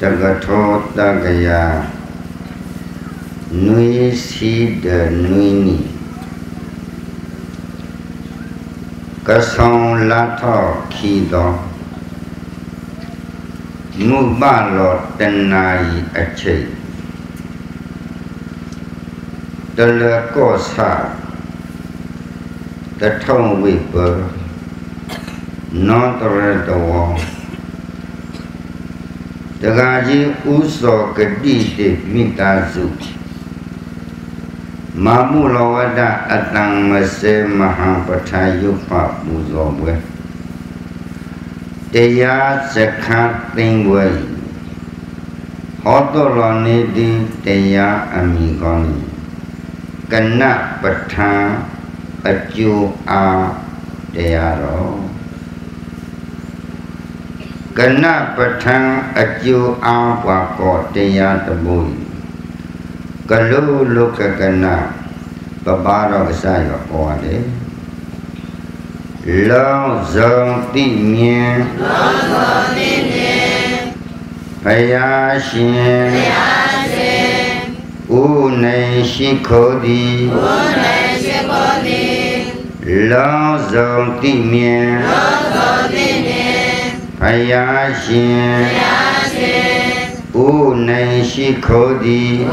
Tagatotakaya Nui Siddha Nuini Kasong Lato Kido Mubalo Tenai Ache Dalakosa Datong Wiper Not Red Wall Dagaji uso kedide mitazu Mamulawada atang mase mahapatayupa muzobwe Teya sekat tingwai Hotolone di teya amigoni Kena patah acu a teyaro Kena petang acu apa kau tiada tebui. Kalau luka kena beberapa saya kau deh. Lau zongtinya, hayasin, unai sikodi, lau zongtinya. Hayasin, unai sikodi,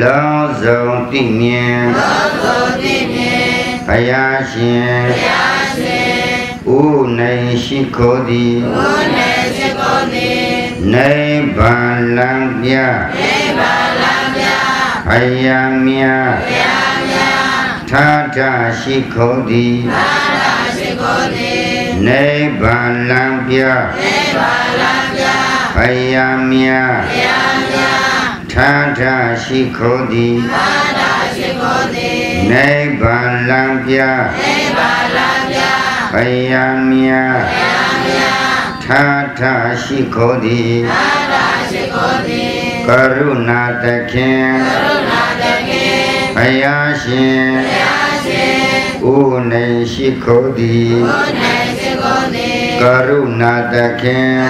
lau zongtinya, hayasin, unai sikodi, nei balangya, hayamya, tada sikodi. Nei balangya, hayamya, tada sikodi. Nei balangya, hayamya, tada sikodi. Karuna dekhen, hayasin, unai sikodi. Karuna dekhen,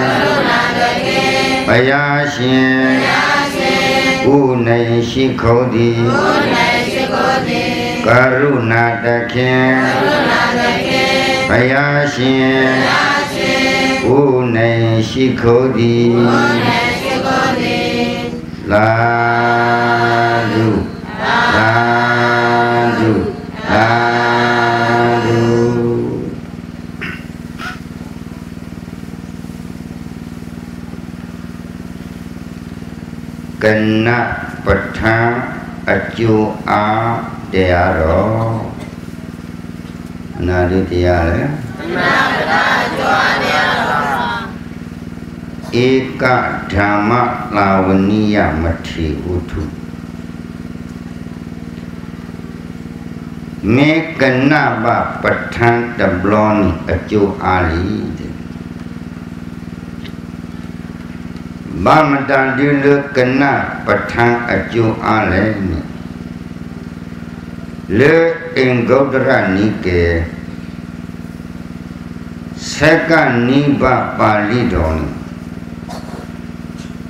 hayasin, unai sikodi. Karuna dekhen, hayasin, unai sikodi. Lalu, lalu, lalu. Kena petang acu a dearo nadi tiare ika dhamma lawaniya matri utu me kena ba petang tabloni acu ali Bama dan dulu kena petang acu alai ni le enggodra ni ke seka ni ba pali don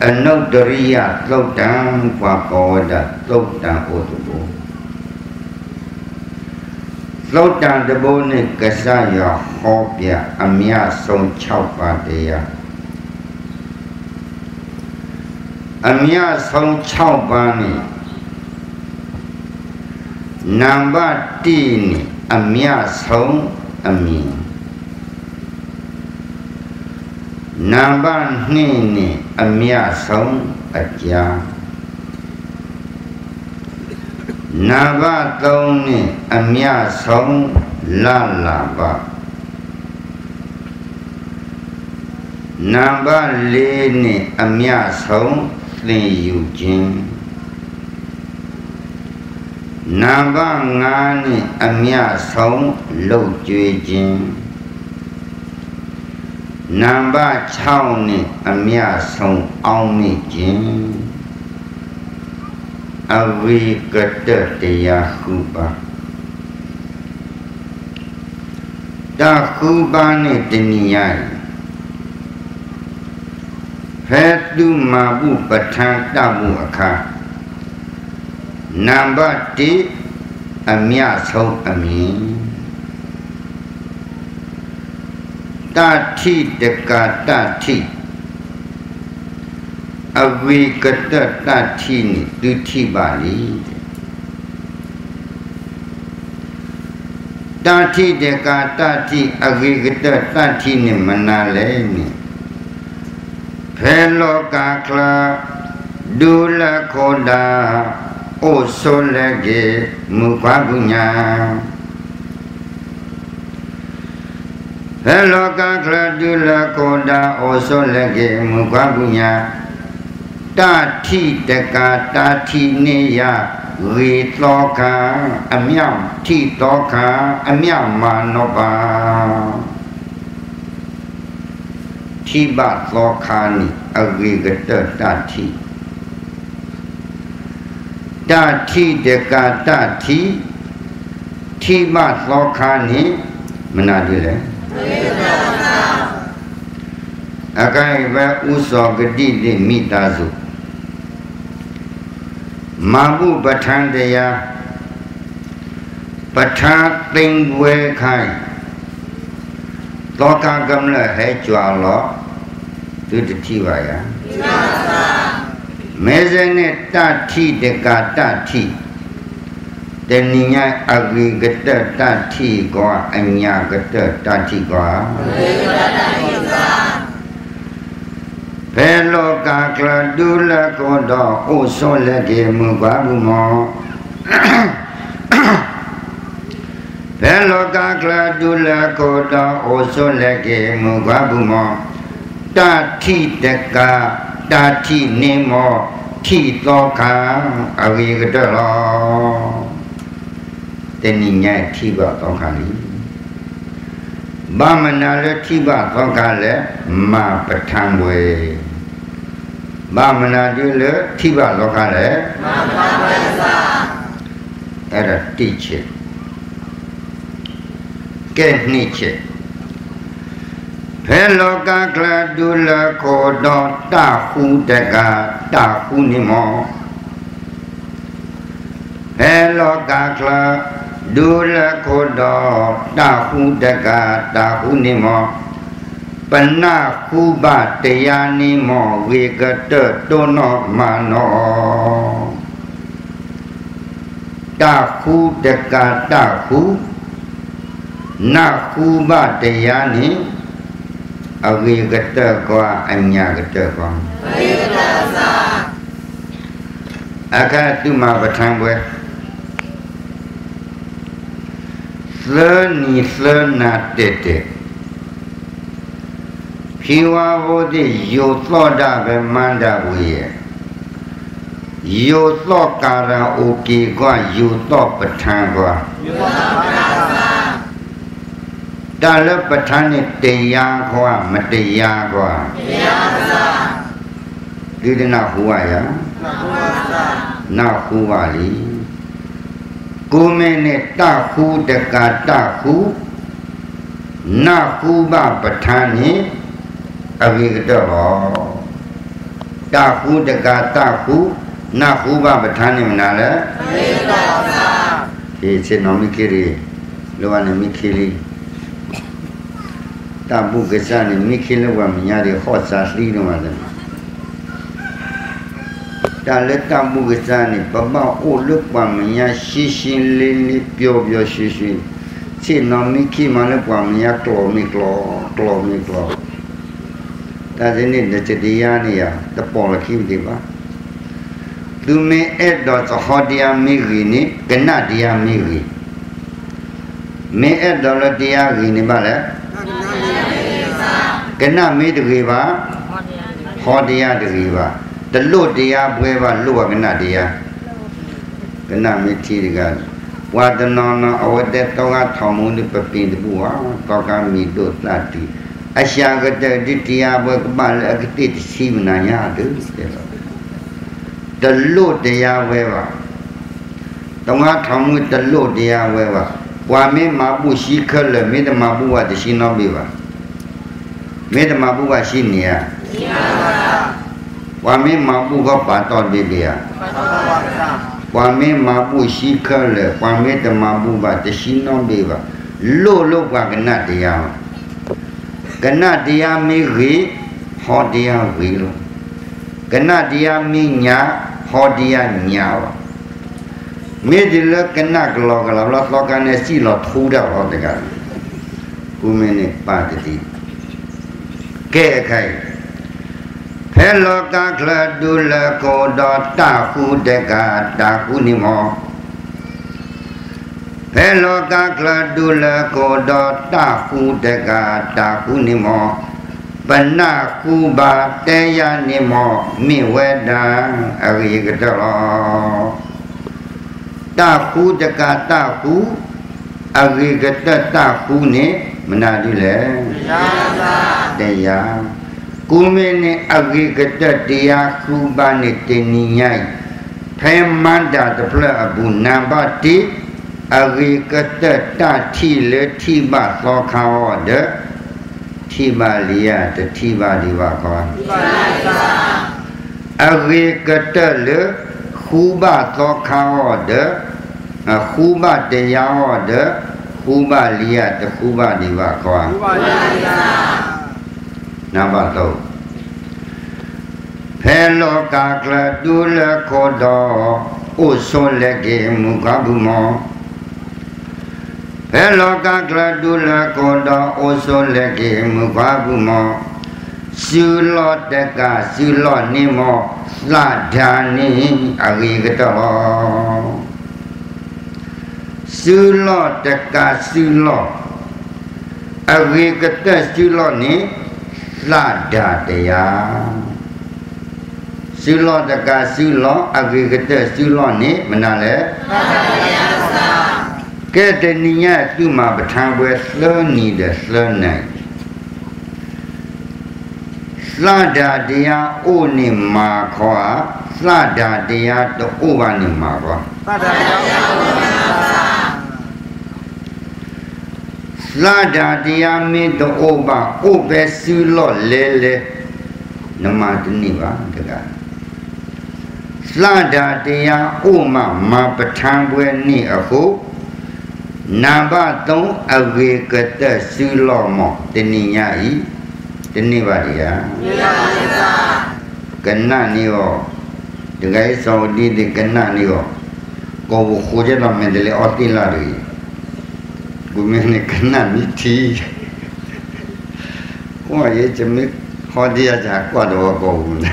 enok deriya tlok dan wapawada tlok dan otobo tlok dan debo ni kesaya hopya amya song chau padeya Amya song chau bani namba tini amya song ami namba nini amya song aja namba toni amya song lalaba namba lini amya song Liyujin Namba ngani amya song lojujin Namba chao ni amya song aumijin Awi kata teya kuba Da kuba ni teniyai Mabu Batang Damu Aka Number D Amia So Ami Tati Deka Tati Awi Kata Tati Duti Bali Tati Deka Tati Awi Kata Tati Ni Manale Hello Kakla Dula Koda Osolege Mukabunya Hello Kakla Dula Koda Osolege Mukabunya Tati Deka Tati Neya Witoka Amyam Titoka Amyam Manoba Tibat lokani aggregator dati dati deka dati tibat lokani menadile akai ba uso gedi de mitazu mabu bathandaya patha tingwe khai loka gamla hai jwalo Dudhiwaya Mezene Tati Deka Tati Deninya Agri Gata Tati Goa Anya Gata Tati Goa Pelo Kakla Dula Koda Usole Gemu Babumo Pelo Kakla Dula Koda Usole Gemu Babumo Dati Deka Dati Nemo Titoka Avigadalo Teninya Tiba Tokali Bamanale Tiba Tokale Ma Patangwe Bamanadule Tiba Tokale Ma Patangwe Era Tiche Keniche Hello Kakla Dula Koda Tahu Deka Tahu Nemo Hello Kakla Dula Koda Tahu Deka Tahu Nemo Penaku Batia Nemo Wigata Dono Mano Tahu Deka Tahu Naku Batia Nemo Awi gata kwa anya gata kwa Aka tuma batangwe Sleni slena tete Piwa wodi yotloda vemanda wuye Yotlo kara uki kwa yotlo batangwa Dala patani teya kwa mateya kwa Dili na huwa ya Na huwa li Kumene taku deka taku Na huwa patani Avigadalo Taku deka taku Na huwa patani menala Avigadalo Ece no mikiri Luwane mikiri Tabu kesana mikir lewa menyari khosas lino mana. Dalam tabu kesana bapa uluk lewa menyari sisin lili pio pio sisin. Si nomi kima lewa menyari klo miklo. Tadi ni dah cedia ni ya, tepol kim tiba. Tu me edot hadiah miri ni kena dia miri. Me edot dia miri ni balik. Kena midriba, hadiah diriba. Telur dia buaya luar kena dia. Kena miti dengan. Wadanana awal detawa thamun di pepin buah, takkan midut nanti. Asyik ada di dia berkebal kita simnanya tu. Telur dia buaya. Tengah thamun telur dia buaya. Wami mabu sikal lemid mabu ada sinobiba. Meda mabuwa sini ya. Wami mampu gopa ton bibia. Wami mampu sikale, wami te mampu bate sinom beba. Lo lo kwa kena dia. Kena dia miri, ho dia wiro. Kena dia minya, ho dia nyawa. Medile kena gelo gelo lot lokane si lot huda ho degan. Kumene patiti. Ke kai. Hello kakla dula koda tahu deka tahu nimo. Hello kakla dula koda tahu deka tahu nimo. Penaku bateya nimo miwedang ari gedelo. Tahu deka tahu ari gedel tahu ni menadile. Teya. Kumene agi kata dia kubane teniai, pemanda tepla abu nambati agi kata tati le tiba so kawade tiba liya te tiba diwakon. Agi kata le kuba so kawade kuba deyawade kuba liya te kuba diwakon. Nampak tu. Hello kakla dula kodo usul lagi muka bumo. Hello kakla dula kodo usul lagi muka bumo. Silot deka silot nimo ladani agi ketolo. Silot deka silot agi ketes silot ni. Lada dia silo deka silo agi kete silo ni menale kedeninya cuma bertambah seleni dan selenai lada dia uni makwa lada dia tu uwani makwa lada dia minta oba obe silo lele nama deniwa dega lada dia oma ma petambwe ni aku namba tong age kete silo mo deninyai deniwa dia kena niwo dega saudi de kena niwo ko khoje na mendele otila ri Bumene kena miti, wah ye cemik hodi aja kuat doa kau bunda.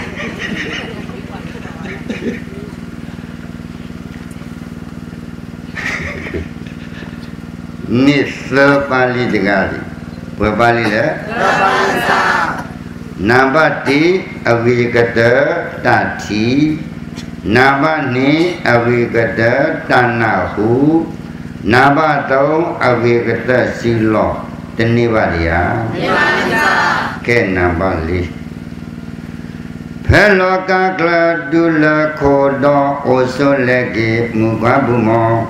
Ni sepali dekali, berpali le. Nabati awi kata tadi, nabani awi kata tanahu. Naba tau awi kata silo tenibaria ke nabali pelo kakla dula kodo usulegi muka bumo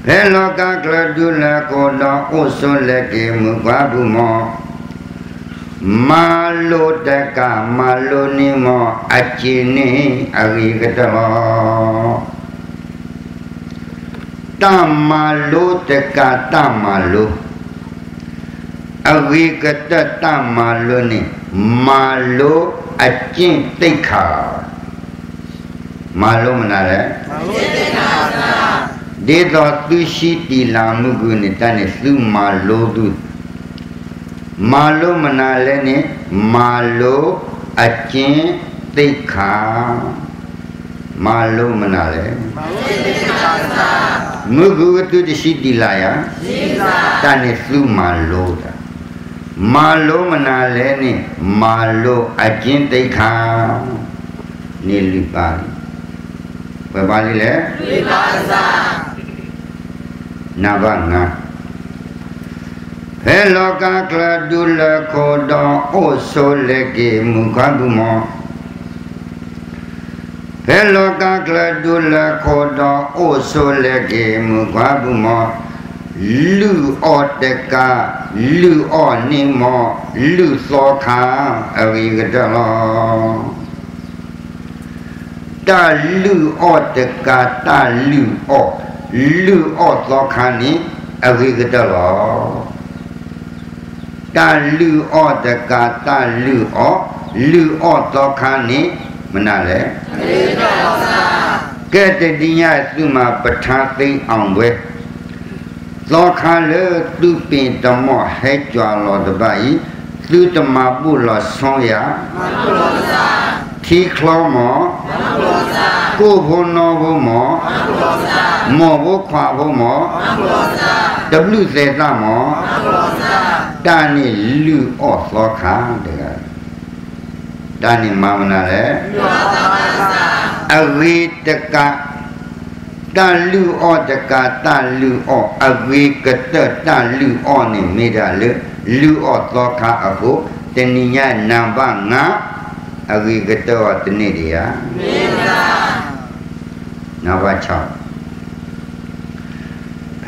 pelo kakla dula kodo usulegi muka bumo malu deka malu nimo acini awi kata lo Tamalu teka tamalu Awi kata tamalu ni Malu acin teka Malu menara Dia datu si tilamu guna su malu tu Malu menara ni Malu acin teka Malu menara Mugu tu di sini layang, tanya tu malu dah. Malu mana leni, malu ajen teka nilipal. Berbalik le? Nabangah. Hello kakla dula koda usul lagi muka bumo. Hello kakla dula koda usul lagi muka bumo lu odeka lu onimo lu soka arigadalo ta lu odeka ta lu o soka ni arigadalo ta lu odeka ta lu o soka ni menale ketedinya cuma petasi angwe lokale tu pintamo hejalo dabai tu temabula soya mabulosa ti klomo mabulosa kobono bomo mabulosa mobo kwa bomo mabulosa w zeta mo mabulosa tani lu o sokha de tani mamana le mabulosa awitaka dan lu o deka dan lu o awi kete dan lu o ni meda le lu o toka aku teninya nambah nga awi kete o teni dia meda nambah cok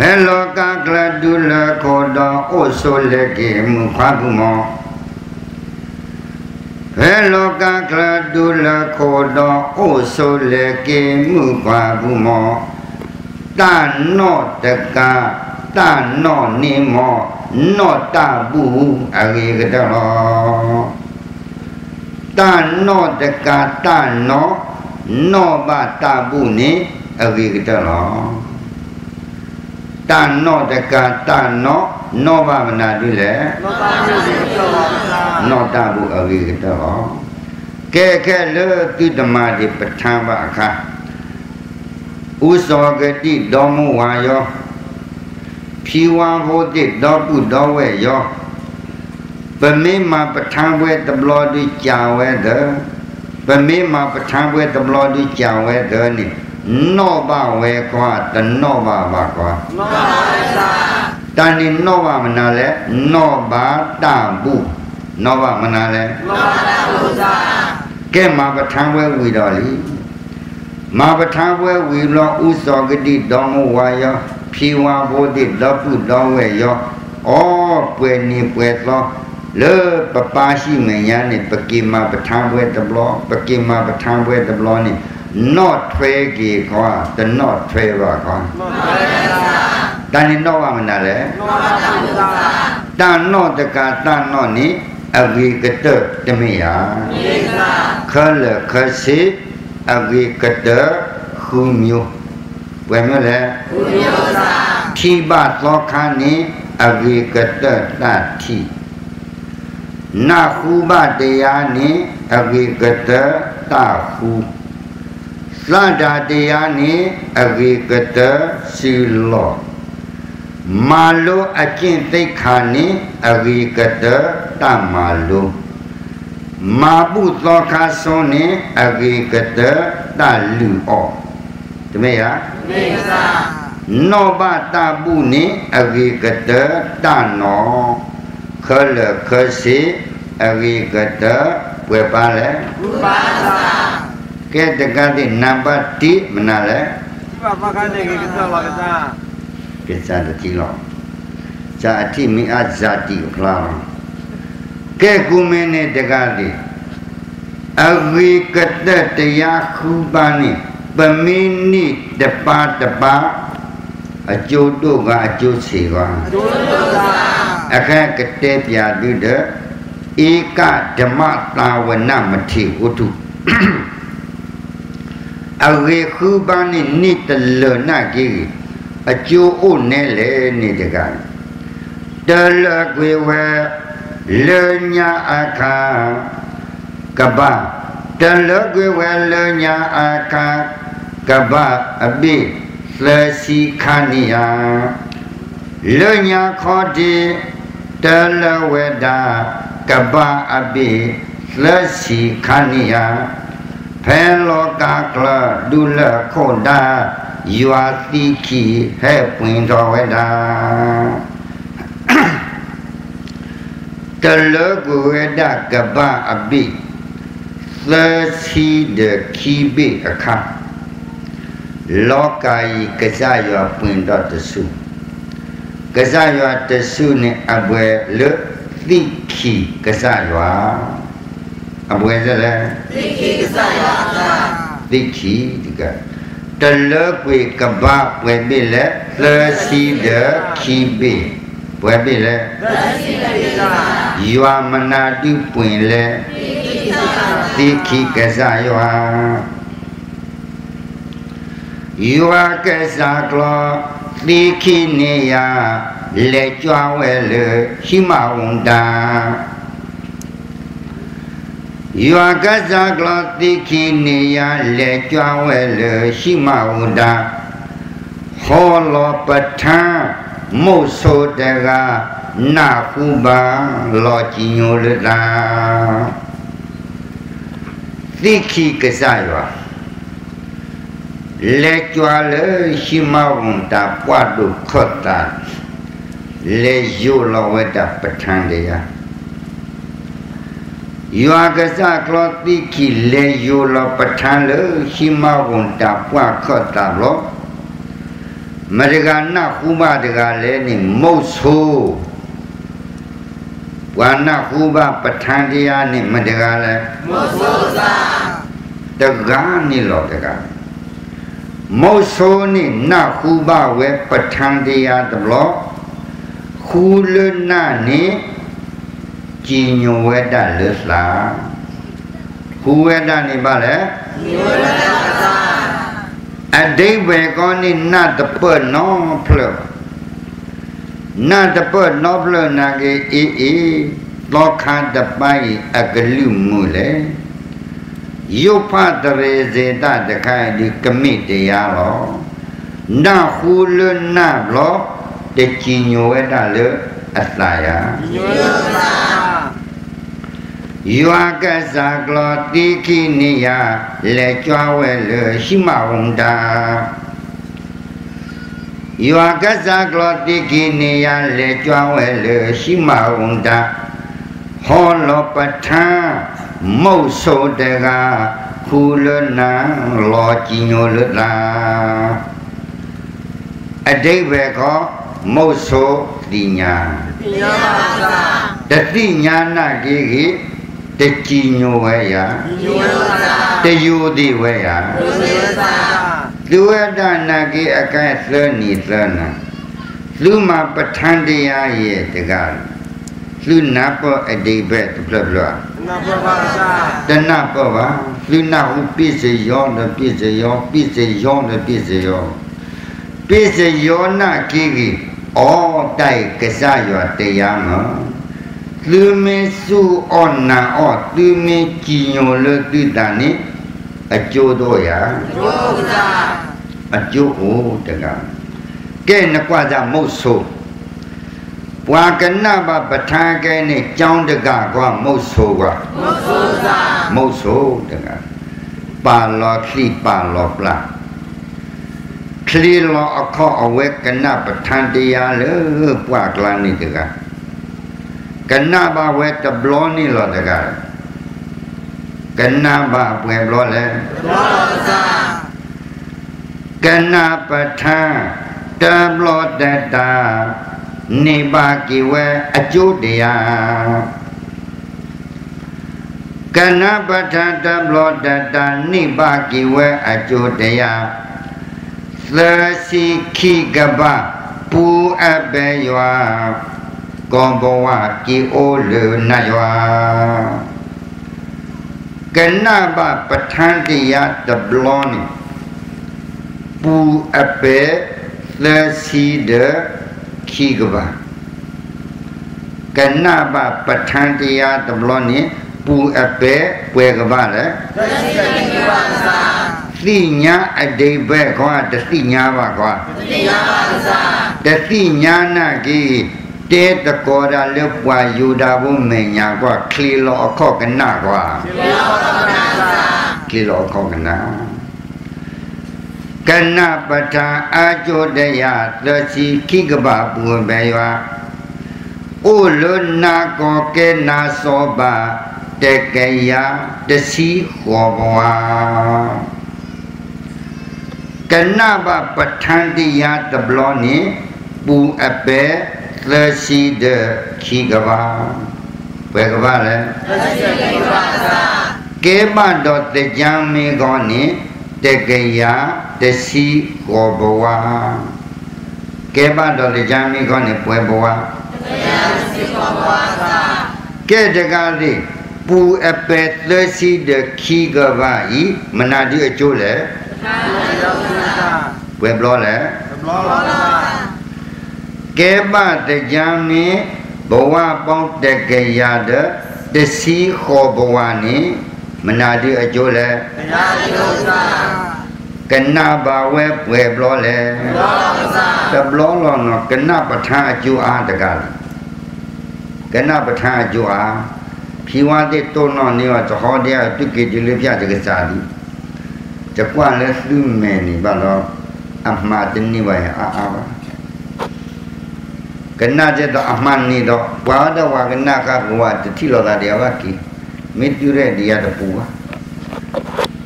hello kakla dula koda osole ke mukhabumo hello kakla dula koda osole ke mukhabumo tan no teka tan no nimo no tabu arigadalo tan no teka tan no no ba tabu ni arigadalo tan no teka tan no no ba menadu le no tabu arigadalo keke le tu dema di petamba ka usogeti domu wayo piwa hoti dopu dowe yo pemema petangwe tablo di jawe de pemema petangwe tablo di jawe de ni no ba we kwa tan no ba ba kwa no ba tan ni no ba manale no ba tabu no ba manale no ba tabu sa kema petangwe widali ma betangwe wilo usogedi dong waya piwa bodi dapu dong waya o pweni pwetlo le papashi menyane pekima betangwe tablo pekima betangwe tablo ni not tregi kwa the not treva kwa dani no wa manale dan no deka dan no ni agi kete demia khala khasi awi kada khumyo wemele khumyo sa thi ba lokha ni awi kada ta thi na khu ba deya ni awi kada ta khu sa da deya ni awi kada silo malo akin tai kha ni awi kada ta malo mabut lokaso ni awi kete talu o temeya no ba tabu ni awi kete tano khale khasi awi kete webale basa ke dekati namba ti menale pakane ke kete lokata kesan tilo jati mi azati khala ke kumene dekati awi kete teyakubani pemini depa ajodo ga ajosiwa akan kete piadu de ika dema tawana mati utu awi kubani nitelona gi ajo onele ni dekati dela gwewa lenya aka kaba telegu welenya aka kaba abi slesi khania lenya khodi teleweda kaba abi slesi khania pelokakla dula khoda yuati ki hepin daweda telegu weda kaba abi slesi de kibi akha lokai kasayo pinda tsu Kesayuan tersune abu leki kesayuan abu kesayuan leki kesayuan leki juga terlebih kebab berbila tersida kibe berbila yang menadu pula leki kesayuan yang kesaklo dikini ya lecawele himaunda yuagazagla dikini ya lecawele himaunda holo peta musodega nakuba lojinyolda diki kesaywa Lecuale himaun tak padu kota leju laweda petang dia. Yuagasa kloti ki leju law petang le himaun tak padu kota lo. Mereka nak kuba dengan leni musuh. Warna kuba petang dia ni mereka le musuh sah. Tegani lo tegak. Mosoni na kuba we petang dia telo kulena ni jinyo we da lesla kuweda ni bale adei we koni na tepe no ple na tepe no ple na ge e lokha tepai agelu mule Yopa tereze da dekai di kemiti ya lo, na hulu na lo de kinyo eda le aslaya. Yuaka zaglo di kini ya le cuawe le himaunda. Yuaka zaglo di kini ya le cuawe le himaunda. Holo peta. Mau saudara kulena lojinya leda adai beko mau saudrinya datinya nak gigi tecinyo ya teyudi ya dua dan lagi akan seni sana luma petang dia ye tegal luna po adai bet bla Kenapa wa? Luna hupiseyon dan piseyon, piseyon dan piseyon. Piseyon nak kiri, otai kesayuan tiang. Lume su onna ot, lume kinyo le tudani, ajo doya. Ajo dengan. Kena kuasa musuh. Wakana ba batangkai ni jang dega kwa musuh wa musuh dega palo kli palo pla kli lo akho awek kena batang dia le puak lani dega kena ba wet blo ni lo dega kena ba wet blo le kena batang tablo deda Ni bagi we acu dia Kenapa tanda blok dada Ni bagi we acu dia Selesi ki gaba Pu abe yua Kombo wa ki ulu na yua Kenapa petang dia Teblok ni Pu abe Selesi de Kigba, kenapa petang dia tebloni pu ape kue kebala? Sinya adai be kwa, sinya apa kwa? Sinya nagi te tekora lepwa yudabu menya kwa kilo kok kena kwa. Kilo kok kena. Kenapa tak ajo daya tersi kigba buah baywa ulun nako kena soba tekaya tersi khobwa kenapa petang dia tebloni Bung abe lesi de kigaba, begaba le. Keba dot de jami goni de gaya de si koboa. Keba dot de jami goni pueboa. Kedekali bu abe lesi de kigaba i menadi ecule. Pueblo le. Keba de jami bawa bong de gaya de si khobawani menadi ajole kena bawe pueblo le sebelum lono kena patah ajua degal kena patah ajua piwa de tono niwa toh dia tuki dilipia de kesadi cekwa le lumeni balo ahmad niwa aawa kena jadi aman nih dok, wadah kena kaguat, jadi lo tadi awak ki, mencuri dia terpuah,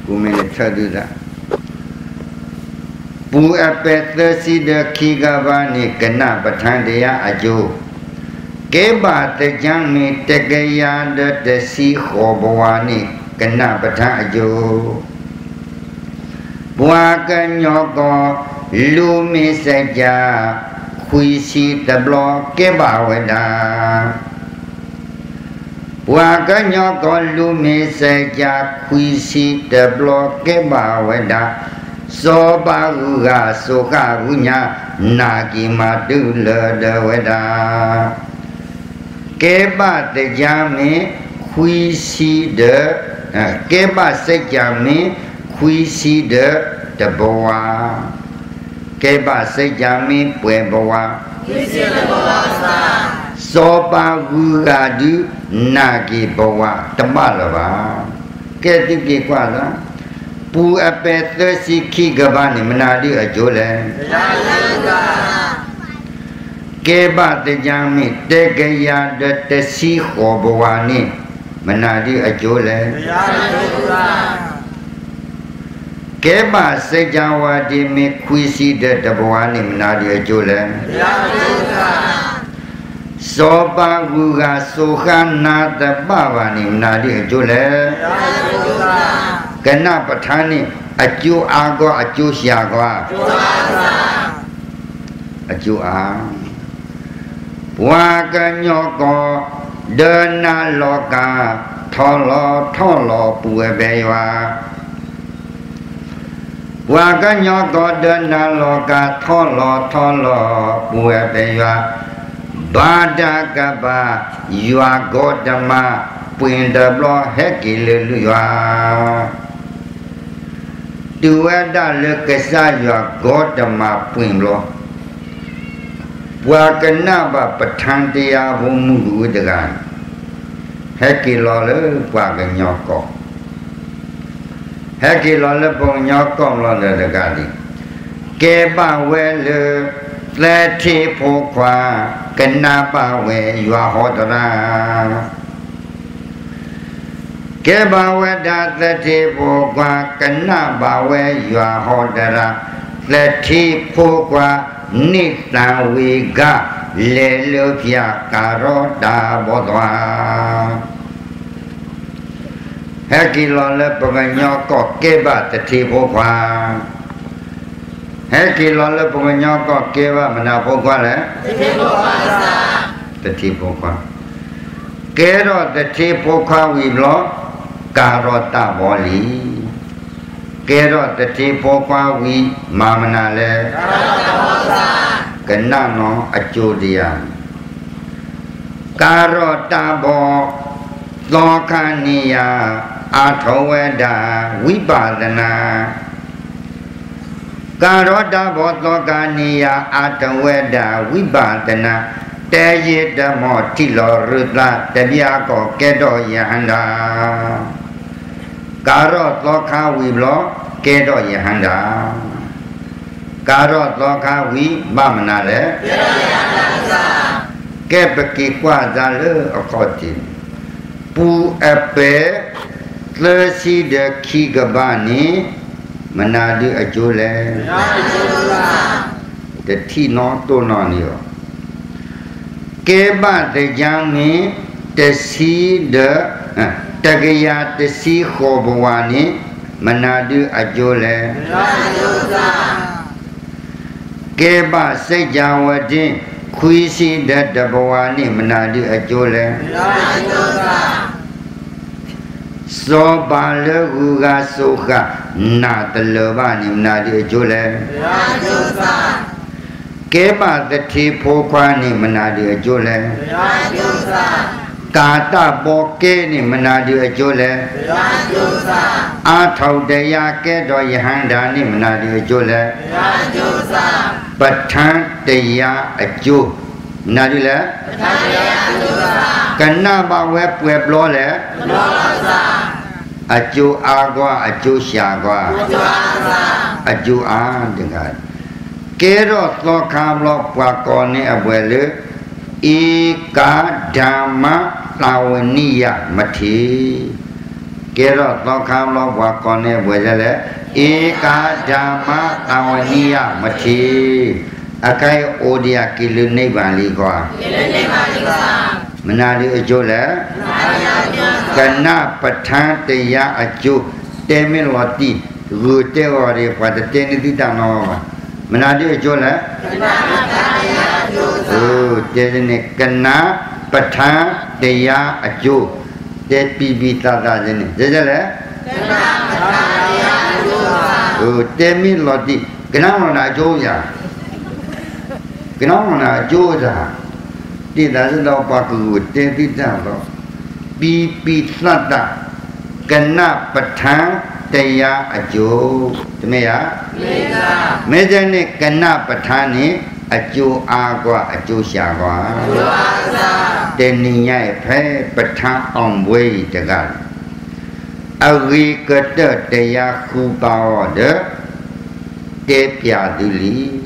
kumen terduga, bu apeter si deki gawani kena batang dia aju, keba tejang mi tegaya desi khobawani kena batang aju, buakan nyoko lumi saja. Kuisi tablo keba weda, wakanya kalau mesaja kuisi tablo keba weda, sobaruga sokarunya nagi madu lada weda, keba sejami kuisi de, keba sejami kuisi de taboa. Keba sejami pueboa, soba guradu nagi boa tembalawa. Ketika kita pu apeter si kigabani menadi ajolen. Keba sejami tegaya dete si khobawani menadi ajolen. Keba sejawa di mekuisi de tabuani menadi ajulan. Soba gura sohan nada bawa ni menadi ajulan. Kenapa tani aju ago aju siaga? Aju a. Wakanyoko dena loka tolo tolo puebewa. Wakanya goda naloka tolo tolo puebewa bada gaba yua goda ma pinda blo hekilelua dua dalu kesa yua goda ma pinlo wakana ba petantia bumudu dengan hekilole wakanya kok heki lole pong nyokom lole dekadi keba wele leti pokwa kenapa we yua hodra keba weda leti pokwa kenapa we yua hodra leti pokwa nita wiga lelu pia karoda bodwa heki lole penganyoko keba tetipokwa heki lole penganyoko keba menapokwa le tetipokwa kero tetipokwa wiblo karota boli kero tetipokwa wi mamana le kenano acudia karota bo lokania Ataweda wibadana karoda botokania ataweda wibadana teyeda motilo rudla tebiako kedo yahanda karot loka wiblo kedo yahanda karot loka wibamanare kebeki kwazale okotin pu epe lesi de kigabani menadi ajule the tea not done on you. Keba the young me, the sea the Tagaya the sea hobwani, Manadu Ajole. Keba se jawadi, Kuisi the Dabawani, Manadu Ajole. So bala guga soka na telebani menadi ajole. Keba the tipo kwani menadi ajole. Kata boke ni menadi ajole. Atau daya ke doi handa ni menadi ajole. Batang daya aju menadi le. Karena bahwa web lole, aju agwa, aju siagwa, aju a dengan kero lo kamlo pakoni abwele ika dama lawaniya mati kero lo kamlo pakoni abwele ika dama lawaniya mati akai odia kilune bali gua. Menari ajo lah, karena petang tiya ajo temelwati rute wari pada teni di tanah. Menari ajo lah, jadi karena petang tiya ajo tepi bicara jadi, jadi lah, temelwati kenapa nak ajo ya, kenapa nak ajo dah? Tidak sedang paku, tidak loh. Bibi selada, kena petang tiya ajo, cuma ya. Meja ni kena petang ni ajo agwa, ajo siagwa. Teninya pay petang omway jaga. Agi kete tiya kubau de, tepiaduli.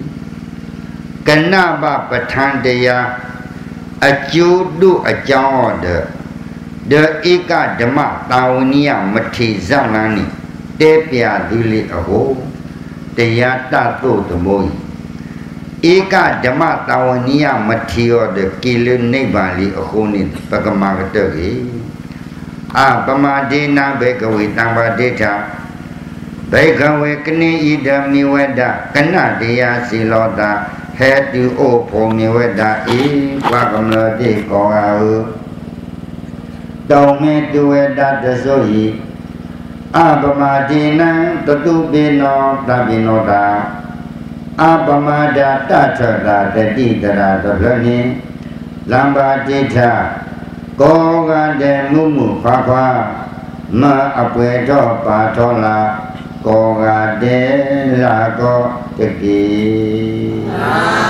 Kena ba petang tiya. Aju du ajo de ika dema taunia mati zalani tepia dili aho teyata tu temui ika dema taunia mati ode kilun nei bali aho ni pagamagtegi a pamadena begawi tamba deta begawi kni idami weda kana deya silota Head you all for me with that e, welcome to the call out. Don't make do it that the soy. Abamadina, the two be no, that be no da. Abamada, that's a the deed that the learning. Lamba data, go and then mumu, papa, ma apueto patola. Koga de la go teki.